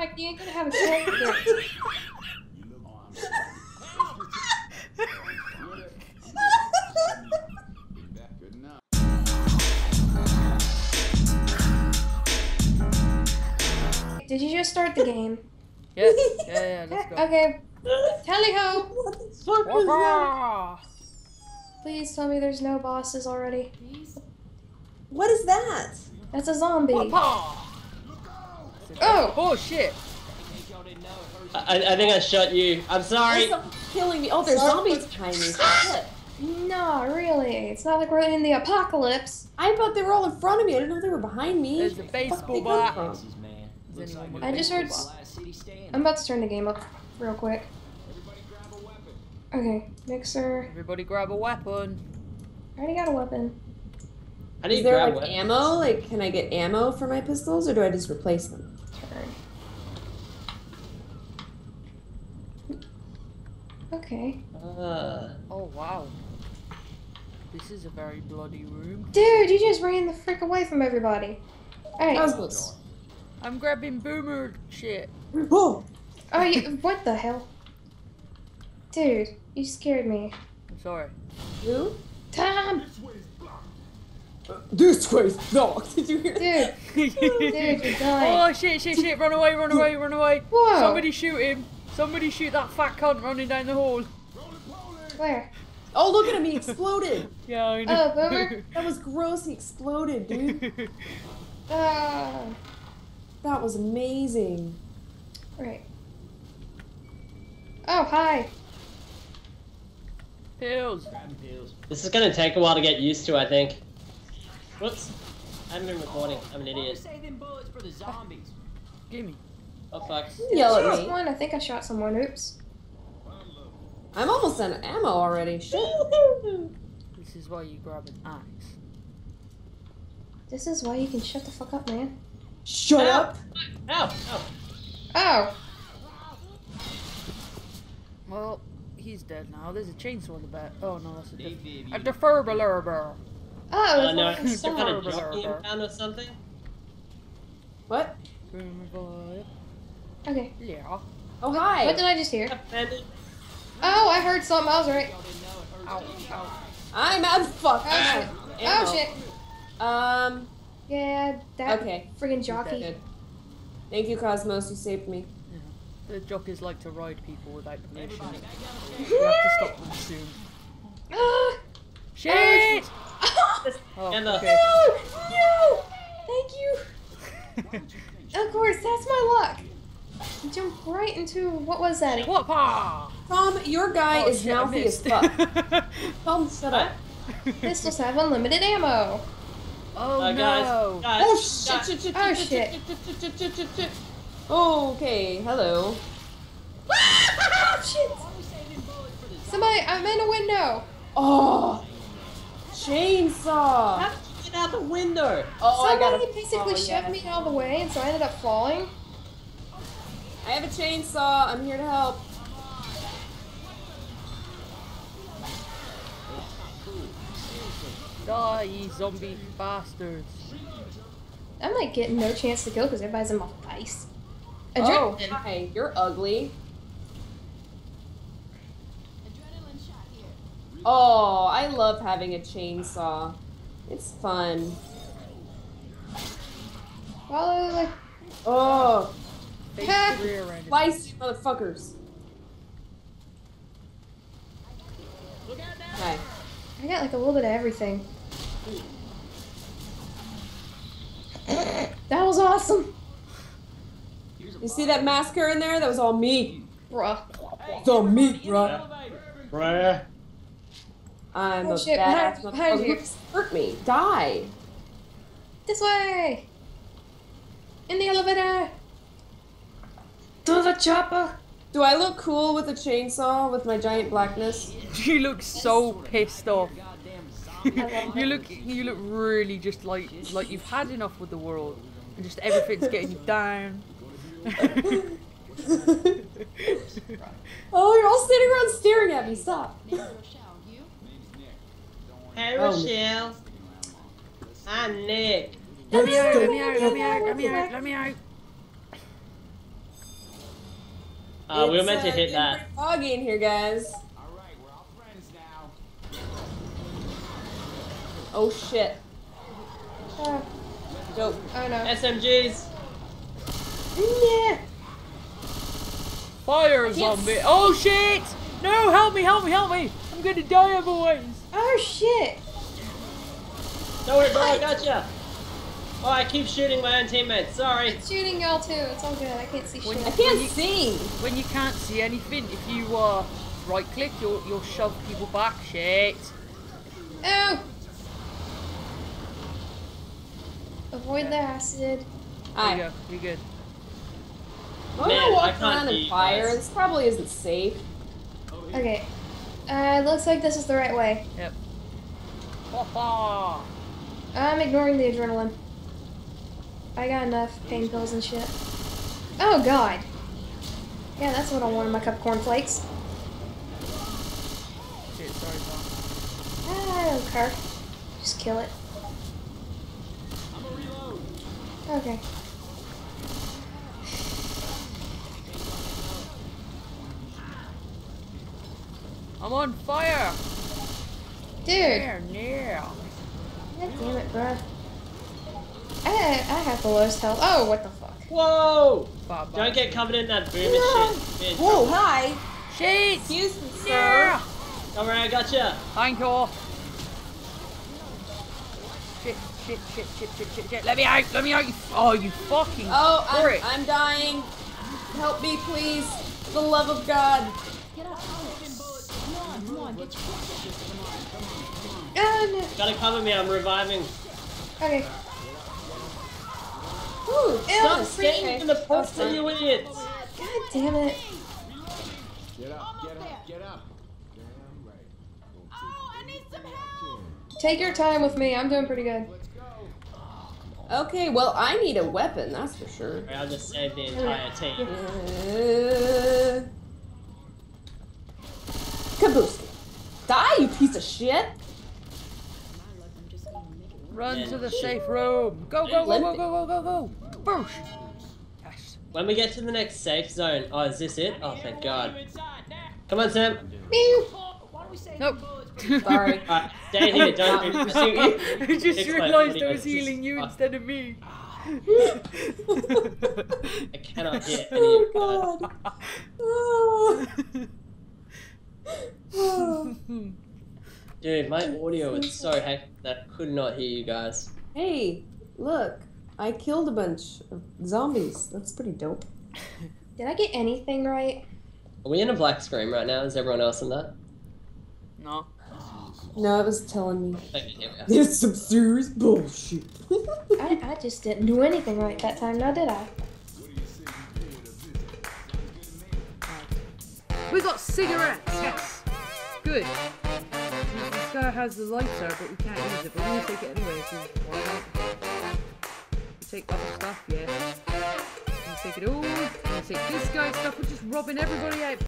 I can't have a short. Did you just start the game? Yes. Yeah, let's go. Okay. Tally ho! What the fuck was that? Please tell me there's no bosses already. What is that? That's a zombie. Oh! Oh shit! I think I shot you. I'm sorry. Stop killing me. Oh, there's zombies behind me. Shit. No, really. It's not like we're in the apocalypse. I thought they were all in front of me. I didn't know they were behind me. There's the baseball bat. I just heard. I'm about to turn the game up real quick. Everybody grab a weapon. Okay, mixer. Everybody grab a weapon. I already got a weapon. I need Is there ammo? Like, can I get ammo for my pistols, or do I just replace them? Turn. Okay. Oh wow. This is a very bloody room. Dude, you just ran the frick away from everybody. All right. Puzzles. I'm grabbing boomer shit. Oh, what the hell? Dude, you scared me. I'm sorry. Who? Tom! This way's blocked! Did you hear that? Dude, dude, you're dying. Oh shit, run away, run away, run away. Whoa. Somebody shoot him. Somebody shoot that fat cunt running down the hall. Where? Oh, look at him, he exploded! Yeah, I know. Oh, boomer? That was gross, he exploded, dude. That was amazing. Right. Oh, hi. Pills. This is gonna take a while to get used to, I think. Whoops. I haven't been recording. I'm an idiot. Save them bullets for the zombies. Gimme. Oh fuck. Yell at me. I think I shot someone. Oops. I'm almost out of ammo already. Shit. This is why you grab an axe. This is why you can shut the fuck up, man. Shut up! Ow! Ow! Ow! Well, he's dead now. There's a chainsaw in the back. Oh no, that's a defibrillator. Oh, no, I think some kind of defibrillator down or something. What? Okay. Yeah. Oh hi! What did I just hear? Oh, I heard something. I was right. Ow! Ow! I'm out of fuck. Oh shit! Oh shit! Yeah, that friggin' jockey. That thank you, Cosmos. You saved me. Yeah. The jockeys like to ride people without permission. We have to stop them soon. Shit! Oh, okay. No! Thank you. Of course, that's my luck. You jumped right into what was that? Tom, your guy is mouthy as fuck. Tom, shut up. Pistols have unlimited ammo. Oh no! Guys. Oh shit! Shit, oh shit! Shit. Okay, hello. Shit! Somebody, I'm in a window. Oh! Chainsaw! How did you get out the window? Oh, somebody basically shoved me out of the way, and so I ended up falling. I have a chainsaw. I'm here to help. Die, you zombie bastards. I'm like getting no chance to kill because everybody's in my face. Adrenaline. Oh, hi. You're ugly. Adrenaline shot here. Oh, I love having a chainsaw. It's fun. Well, like... Oh. Vice, motherfuckers. Look out now. Hi. I got like a little bit of everything. That was awesome! You see that massacre in there? That was all me. Bruh. It's all me, bruh. Bruh. I'm a badass motherfucker. Hurt me. Die. This way! In the elevator! To the chopper! Do I look cool with a chainsaw with my giant blackness? You look so pissed off. You look really just like you've had enough with the world and just everything's getting you down. Oh, you're all sitting around staring at me. Stop. Hey Rochelle. I'm Nick. Let me out. Let me out. Let me out. Let me out. We were meant to hit that. It's foggy in here, guys. All right, we're all friends now. Oh shit. Dope. Oh no. SMGs. Yeah. Fire's on me. Oh shit! No, help me, help me, help me! I'm gonna die otherwise. Oh shit! Don't worry, bro, I gotcha! Oh, I keep shooting my own teammates, sorry. It's shooting y'all too, it's all good, I can't see shit. I can't see! When you can't see anything, if you right click, you'll shove people back, shit. Ow! Avoid the acid. There you go, you're good. I'm gonna walk around in fire, this probably isn't safe. Okay, looks like this is the right way. Yep. Ha-ha! I'm ignoring the adrenaline. I got enough pain pills and shit. Oh god! Yeah, that's what I want in my cup of cornflakes. Shit, sorry, Tom. I don't care. Just kill it. I'm a reload. Okay. I'm on fire! Dude! Yeah. God damn it, bruh. I have the lowest health. Oh, what the fuck. Whoa! Bye-bye. Don't get covered in that boom and shit. Whoa, hi! Shit! Excuse me, sir. Yeah. Don't worry, I gotcha. Thank you. Shit, shit, shit, shit, shit, shit, shit. Let me out, you... Oh, you fucking... Oh, I'm dying. Help me, please. For the love of God. Get up. No. Gotta cover me, I'm reviving. Okay. Ooh, stop staying in the post, you idiots! God damn it. Get up, get up, get up. Damn right. Oh, I need some help! Take your time with me, I'm doing pretty good. Let's go. Okay, well, I need a weapon, that's for sure. I'll just save the entire team. Caboose. Die, you piece of shit! Run to the safe room. Go, go, go, go, go, go, go, go. Boosh. Yes. When we get to the next safe zone, oh, is this it? Oh, thank God. Come on, Sam. Nope. Sorry. Right, stay here. Don't be pursuing. I just realized I was healing you instead of me. I cannot hear any of God. Oh. Dude, my audio is so hectic that I could not hear you guys. Hey, look, I killed a bunch of zombies. That's pretty dope. Did I get anything right? Are we in a black screen right now? Is everyone else in that? No. No, it was telling me. Okay, here we are. There's some serious bullshit. I just didn't do anything right that time, now did I? We got cigarettes, yes. Good. This guy has the lighter, but we can't use it, but we're going to take it anyway, so why not? We'll take other stuff, yeah. We'll take it all. We'll take this guy's stuff, we're just robbing everybody out.